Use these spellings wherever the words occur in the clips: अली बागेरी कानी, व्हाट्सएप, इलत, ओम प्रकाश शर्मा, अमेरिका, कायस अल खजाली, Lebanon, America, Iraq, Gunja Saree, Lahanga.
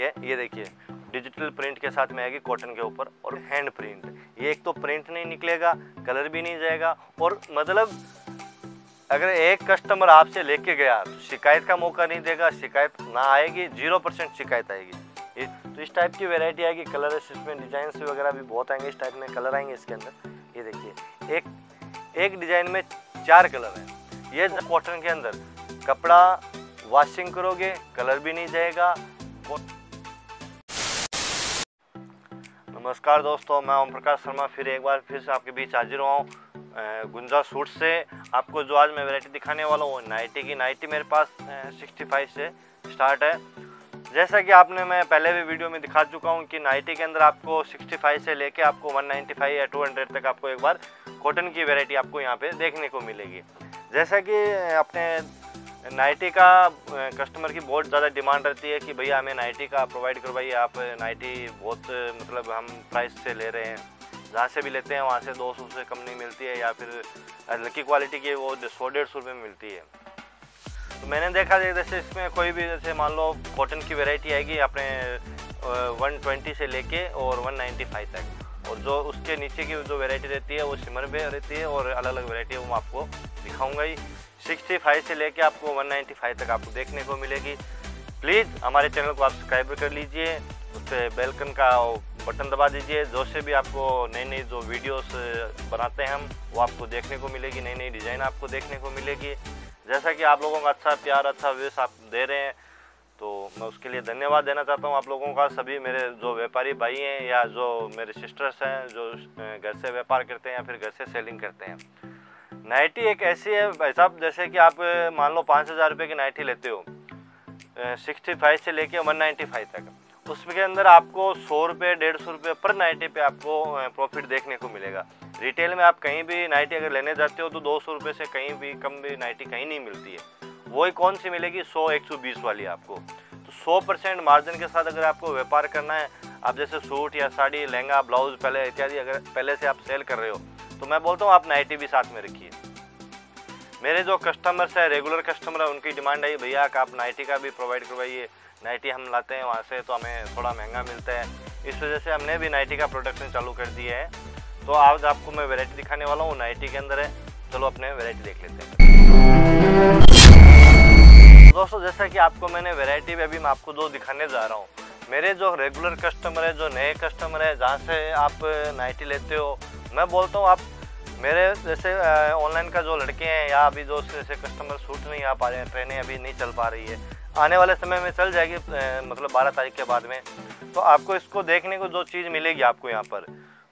है, ये देखिए डिजिटल प्रिंट के साथ में आएगी कॉटन के ऊपर और हैंड प्रिंट। ये एक तो प्रिंट नहीं निकलेगा, कलर भी नहीं जाएगा, और मतलब अगर एक कस्टमर आपसे लेके गया तो शिकायत का मौका नहीं देगा, शिकायत ना आएगी, 0% शिकायत आएगी। तो इस टाइप की वेरायटी आएगी, कलर इसमें डिजाइंस वगैरह भी बहुत आएंगे, इस टाइप में कलर आएंगे इसके अंदर। ये देखिए एक डिजाइन में 4 कलर हैं। ये कॉटन के अंदर कपड़ा वॉशिंग करोगे कलर भी नहीं जाएगा। नमस्कार दोस्तों, मैं ओम प्रकाश शर्मा फिर एक बार फिर से आपके बीच हाजिर हुआ हूँ गुंजा सूट से। आपको जो आज मैं वैरायटी दिखाने वाला हूँ वो नाइटी की नाइटी मेरे पास 65 से स्टार्ट है। जैसा कि आपने मैं पहले भी वीडियो में दिखा चुका हूँ कि नाइटी के अंदर आपको 65 से लेके आपको 195 या 200 तक आपको एक बार कॉटन की वेरायटी आपको यहाँ पर देखने को मिलेगी। जैसा कि अपने नाइटी का कस्टमर की बहुत ज़्यादा डिमांड रहती है कि भैया हमें नाइटी का प्रोवाइड करवाइए, आप नाइटी बहुत मतलब हम प्राइस से ले रहे हैं, जहाँ से भी लेते हैं वहाँ से 200 से कम नहीं मिलती है, या फिर हल्की क्वालिटी की वो 100-150 रुपये में मिलती है। तो मैंने देखा जैसे इसमें कोई भी जैसे मान लो कॉटन की वेराइटी आएगी अपने 120 से लेके और 195 तक, और जो उसके नीचे की जो वेराइटी रहती है वो सिमर में रहती है और अलग अलग वेराइटी वो आपको दिखाऊँगा ही। 65 से लेके आपको 195 तक आपको देखने को मिलेगी। प्लीज़ हमारे चैनल को आप सब्सक्राइब कर लीजिए, उस पर बेलकन का बटन दबा दीजिए, जो से भी आपको नई नई जो वीडियोस बनाते हैं हम वो आपको देखने को मिलेगी, नई नई डिज़ाइन आपको देखने को मिलेगी। जैसा कि आप लोगों का अच्छा प्यार अच्छा व्यूस आप दे रहे हैं तो मैं उसके लिए धन्यवाद देना चाहता हूँ आप लोगों का। सभी मेरे जो व्यापारी भाई हैं या जो मेरे सिस्टर्स हैं जो घर से व्यापार करते हैं या फिर घर से सेलिंग करते हैं। नाइटी एक ऐसी है भाई साहब, जैसे कि आप मान लो 5000 रुपये की नाइटी लेते हो 65 से लेके 195 तक, उसमें के अंदर आपको 100 रुपये 150 रुपये पर नाइटी पे आपको प्रॉफिट देखने को मिलेगा। रिटेल में आप कहीं भी नाइटी अगर लेने जाते हो तो 200 रुपये से कहीं भी कम भी नाइटी कहीं नहीं मिलती है। वही कौन सी मिलेगी 100-120 वाली आपको। तो 100% मार्जिन के साथ अगर आपको व्यापार करना है, आप जैसे सूट या साड़ी लहंगा ब्लाउज पहले इत्यादि अगर पहले से आप सेल कर रहे हो तो मैं बोलता हूँ आप नाइटी भी साथ में रखिए। मेरे जो कस्टमर्स हैं रेगुलर कस्टमर है उनकी डिमांड आई भैया आप नाइटी का भी प्रोवाइड करवाइए, नाइटी हम लाते हैं वहाँ से तो हमें थोड़ा महंगा मिलता है। इस वजह से हमने भी नाइटी का प्रोडक्शन चालू कर दिया है। तो आज आपको मैं वैरायटी दिखाने वाला हूँ नाइटी के अंदर है। चलो अपने वैरायटी देख लेते हैं। दोस्तों जैसा कि आपको मैंने वैरायटी में अभी मैं आपको जो दिखाने जा रहा हूँ मेरे जो रेगुलर कस्टमर है जो नए कस्टमर है जहाँ से आप नाइटी लेते हो, मैं बोलता हूँ आप मेरे जैसे ऑनलाइन का जो लड़के हैं या अभी जो जैसे कस्टमर सूट नहीं आ पा रहे हैं, ट्रेनें अभी नहीं चल पा रही है, आने वाले समय में चल जाएगी मतलब 12 तारीख के बाद में, तो आपको इसको देखने को जो चीज़ मिलेगी आपको यहाँ पर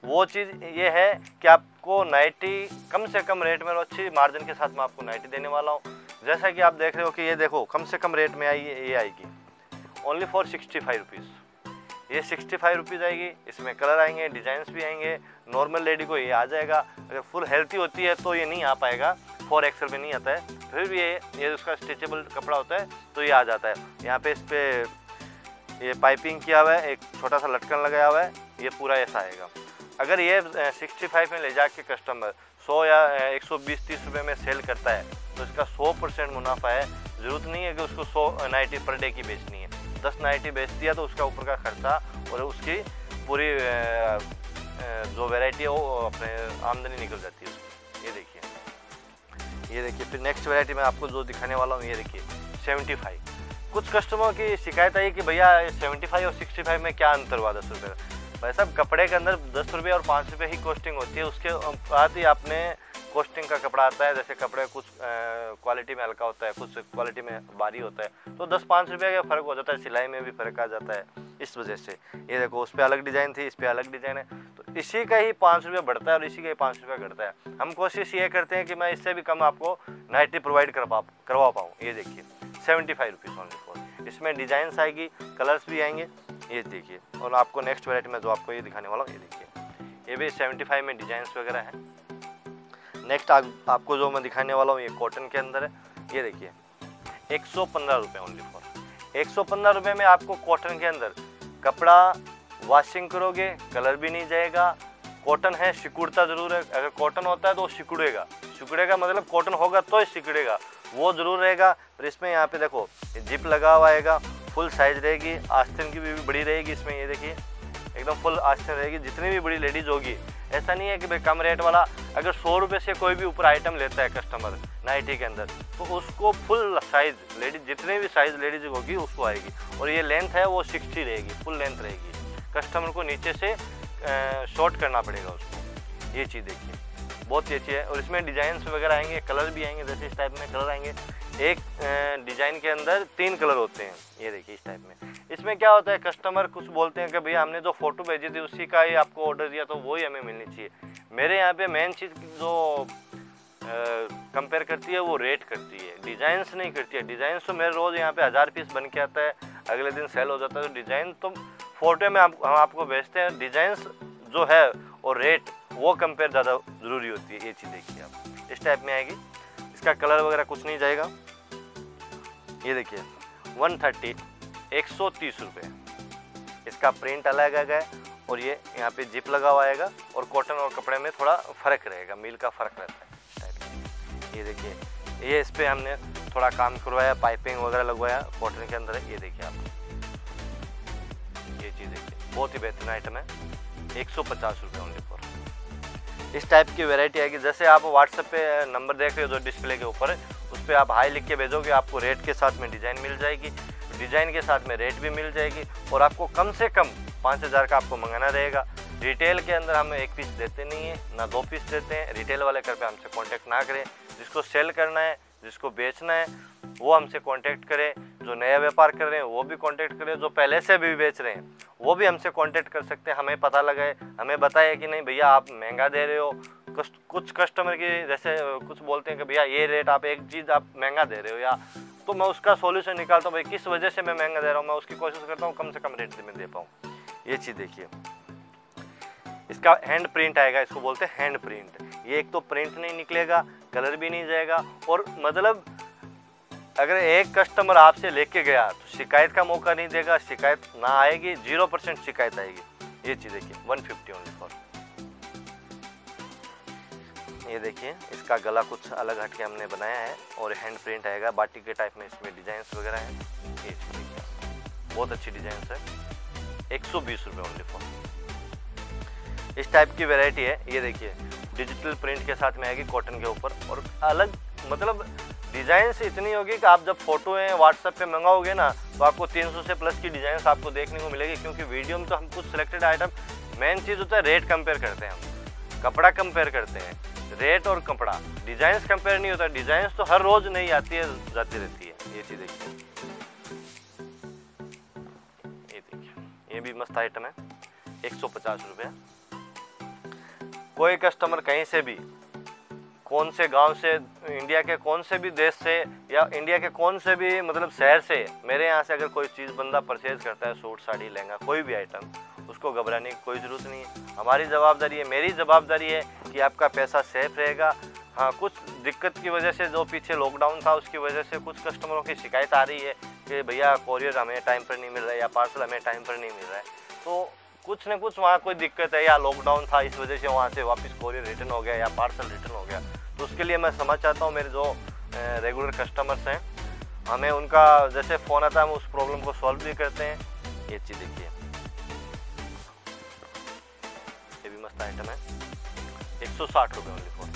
वो चीज़ ये है कि आपको नाइटी कम से कम रेट में और अच्छी मार्जिन के साथ मैं आपको नाइटी देने वाला हूँ। जैसा कि आप देख रहे हो कि ये देखो कम से कम रेट में आई ये आएगी ओनली फॉर 65 रुपीज़। ये 65 रुपीज़ आएगी, इसमें कलर आएंगे, डिजाइंस भी आएंगे। नॉर्मल लेडी को ये आ जाएगा, अगर फुल हेल्थी होती है तो ये नहीं आ पाएगा, 4XL में नहीं आता है, फिर भी ये उसका स्ट्रेचेबल कपड़ा होता है तो ये आ जाता है। यहाँ पे इस पर ये पाइपिंग किया हुआ है, एक छोटा सा लटकन लगाया हुआ है, ये पूरा ऐसा आएगा। अगर ये 65 में ले जाके कस्टमर 100 या 120-130 रुपये में सेल करता है तो इसका 100% मुनाफा है। ज़रूरत नहीं है कि उसको 100 नाइटी पर डे की बेचनी है, 10 नाइटी बेच दिया तो उसका ऊपर का खर्चा और उसकी पूरी जो वैरायटी है वो अपने आमदनी निकल जाती है उसकी। ये देखिए फिर नेक्स्ट वैरायटी मैं आपको जो दिखाने वाला हूँ ये देखिए 75। कुछ कस्टमरों की शिकायत आई कि भैया 75 और 65 में क्या अंतर हुआ 10 रुपये। भाई साहब कपड़े के अंदर 10 रुपये और 5 रुपये ही कॉस्टिंग होती है, उसके बाद ही आपने कॉस्टिंग का कपड़ा आता है। जैसे कपड़े कुछ क्वालिटी में हल्का होता है, कुछ क्वालिटी में भारी होता है, तो 10-5 रुपये का फ़र्क हो जाता है, सिलाई में भी फ़र्क आ जाता है। इस वजह से ये देखो उस पर अलग डिज़ाइन थी, इस पर अलग डिज़ाइन है, तो इसी का ही 5 रुपये बढ़ता है और इसी का ही 5 रुपये घटता है। हम कोशिश ये करते हैं कि मैं इससे भी कम आपको नाइटी प्रोवाइड करवा पाऊँ। ये देखिए 75 रुपीज़ ओनली फॉर। इसमें डिज़ाइंस आएगी, कलर्स भी आएंगे, ये देखिए। और आपको नेक्स्ट वैरायटी में जो आपको ये दिखाने वाला हूँ ये देखिए, ये भी 75 में डिज़ाइंस वगैरह हैं। नेक्स्ट आपको जो मैं दिखाने वाला हूँ ये कॉटन के अंदर है, ये देखिए 115 रुपये ओनली फॉर। 115 रुपये में आपको कॉटन के अंदर कपड़ा वॉशिंग करोगे कलर भी नहीं जाएगा। कॉटन है सिकुड़ता ज़रूर है, अगर कॉटन होता है तो सिकुड़ेगा, सिकुड़ेगा मतलब कॉटन होगा तो सिकुड़ेगा, वो ज़रूर रहेगा। पर इसमें यहाँ पे देखो जिप लगा हुआ आएगा फुल साइज रहेगी, आस्तीन की भी बड़ी रहेगी इसमें, ये देखिए एकदम फुल आस्तीन रहेगी। जितनी भी बड़ी लेडीज होगी, ऐसा नहीं है कि भाई कम रेट वाला, अगर 100 रुपये से कोई भी ऊपर आइटम लेता है कस्टमर नाइटी के अंदर, तो उसको फुल साइज़ लेडीज, जितने भी साइज़ लेडीज होगी उसको आएगी। और ये लेंथ है वो 60 रहेगी, फुल लेंथ रहेगी, कस्टमर को नीचे से शॉर्ट करना पड़ेगा उसको। ये चीज़ देखिए बहुत ही अच्छी है। और इसमें डिज़ाइंस वगैरह आएंगे, कलर भी आएंगे, जैसे इस टाइप में कलर आएंगे। एक डिज़ाइन के अंदर 3 कलर होते हैं, ये देखिए इस टाइप में। इसमें क्या होता है, कस्टमर कुछ बोलते हैं कि भैया हमने जो फ़ोटो भेजी थी उसी का ही आपको ऑर्डर दिया, तो वही हमें मिलनी चाहिए। मेरे यहाँ पे मेन चीज़ जो कंपेयर करती है वो रेट करती है, डिज़ाइंस नहीं करती है। डिज़ाइंस तो मेरे रोज़ यहाँ पे 1000 पीस बन के आता है, अगले दिन सेल हो जाता है। तो डिज़ाइन तो फोटो में हम आपको भेजते हैं, डिज़ाइंस जो है और रेट वो कंपेयर ज़्यादा ज़रूरी होती है। ये चीज़ देखिए आप, इस टाइप में आएगी। इसका कलर वगैरह कुछ नहीं जाएगा। ये देखिए 130 130 रुपये। इसका प्रिंट अलग आ गया और ये यहाँ पे जिप लगा हुआ आएगा, और कॉटन और कपड़े में थोड़ा फ़र्क रहेगा, मील का फ़र्क रहता है टाइप। ये देखिए, ये इस पर हमने थोड़ा काम करवाया, पाइपिंग वगैरह लगवाया कॉटन के अंदर। ये देखिए आप, ये चीज़ देखिए बहुत ही बेहतरीन आइटम है। 150 रुपये ओनली पर। इस टाइप की वैरायटी आएगी। जैसे आप व्हाट्सएप पे नंबर देख रहे हो जो डिस्प्ले के ऊपर है, उस पर आप हाई लिख के भेजोगे, आपको रेट के साथ में डिज़ाइन मिल जाएगी, डिज़ाइन के साथ में रेट भी मिल जाएगी। और आपको कम से कम 5000 का आपको मंगाना रहेगा। रिटेल के अंदर हम 1 पीस देते नहीं है, ना 2 पीस देते हैं। रिटेल वाले घर पर हमसे कॉन्टैक्ट ना करें। जिसको सेल करना है, जिसको बेचना है, वो हमसे कांटेक्ट करें। जो नया व्यापार कर रहे हैं वो भी कांटेक्ट करें, जो पहले से भी बेच रहे हैं वो भी हमसे कांटेक्ट कर सकते हैं। हमें पता लगाए, हमें बताए कि नहीं भैया आप महंगा दे रहे हो। कुछ कस्टमर की जैसे कुछ बोलते हैं कि भैया ये रेट आप एक चीज़ आप महंगा दे रहे हो, या तो मैं उसका सॉल्यूशन निकालता हूँ, भाई किस वजह से मैं महंगा दे रहा हूँ। मैं उसकी कोशिश करता हूँ कम से कम रेट में दे पाऊँ। ये चीज़ देखिए, इसका हैंड प्रिंट आएगा, इसको बोलते हैं हैंड प्रिंट। ये एक तो प्रिंट नहीं निकलेगा, कलर भी नहीं जाएगा, और मतलब अगर एक कस्टमर आपसे लेके गया तो शिकायत का मौका नहीं देगा, शिकायत ना आएगी, 0% शिकायत आएगी। ये चीज़ देखिए 150 ओनली फॉर। ये देखिए, इसका गला कुछ अलग हटके हमने बनाया है, और हैंड प्रिंट आएगा बाटी के टाइप में। इसमें डिजाइंस वगैरह हैं, ये चीज़ बहुत अच्छी डिजाइंस है। 120 रुपये ओनली फॉर। इस टाइप की वेराइटी है। ये देखिए डिजिटल प्रिंट के साथ में आएगी कॉटन के ऊपर, और अलग मतलब डिज़ाइन से इतनी होगी कि आप जब फोटो हैं व्हाट्सएप पे मंगाओगे ना, तो आपको 300 से प्लस की डिज़ाइन आपको देखने को मिलेगी। क्योंकि वीडियो में तो हम कुछ सिलेक्टेड आइटम, मेन चीज़ होता है रेट कंपेयर करते हैं हम, कपड़ा कंपेयर करते हैं, रेट और कपड़ा। डिज़ाइंस कंपेयर नहीं होता, डिज़ाइंस तो हर रोज़ नहीं आती है, जाती रहती है। ये चीज़ देखिए, ये देखिए, ये भी मस्त आइटम है। 150 रुपये। कोई कस्टमर कहीं से भी, कौन से गांव से, इंडिया के कौन से भी देश से, या इंडिया के कौन से भी मतलब शहर से, मेरे यहाँ से अगर कोई चीज़ बंदा परचेज करता है, सूट, साड़ी, लहंगा, कोई भी आइटम, उसको घबराने की कोई ज़रूरत नहीं है। हमारी जवाबदारी है, मेरी जवाबदारी है कि आपका पैसा सेफ रहेगा। हाँ, कुछ दिक्कत की वजह से, जो पीछे लॉकडाउन था उसकी वजह से कुछ कस्टमरों की शिकायत आ रही है कि भैया कोरियर हमें टाइम पर नहीं मिल रहा है, या पार्सल हमें टाइम पर नहीं मिल रहा है। तो कुछ ना कुछ वहाँ कोई दिक्कत है, या लॉकडाउन था इस वजह से वहाँ से वापस कोरियर रिटर्न हो गया, या पार्सल रिटर्न हो गया। तो उसके लिए मैं समझ चाहता हूँ, मेरे जो रेगुलर कस्टमर्स हैं, हमें उनका जैसे फ़ोन आता है हम उस प्रॉब्लम को सॉल्व भी करते हैं। ये चीज़ देखिए, ये भी मस्त आइटम है। 160 रुपये ओनली फॉर।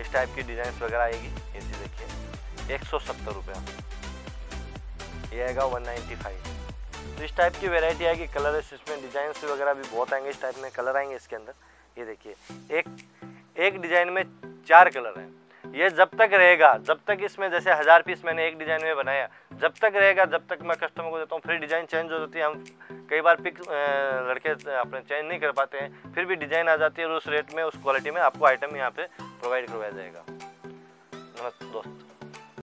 इस टाइप की डिज़ाइंस वगैरह आएगी। ये चीज़ देखिए 170 रुपये। ये आएगा 195। तो इस टाइप की वेराइटी आएगी। कलर, इसमें डिज़ाइंस वगैरह भी बहुत आएंगे। इस टाइप में कलर आएंगे इसके अंदर। ये देखिए, एक डिज़ाइन में 4 कलर हैं। ये जब तक रहेगा, जब तक इसमें जैसे 1000 पीस मैंने एक डिज़ाइन में बनाया, जब तक रहेगा, जब तक मैं कस्टमर को देता हूँ। फिर डिज़ाइन चेंज हो जाती है, हम कई बार पिक लड़के अपने चेंज नहीं कर पाते हैं, फिर भी डिज़ाइन आ जाती है, और उस रेट में, उस क्वालिटी में आपको आइटम यहाँ पर प्रोवाइड करवाया जाएगा। नमस्ते दोस्त।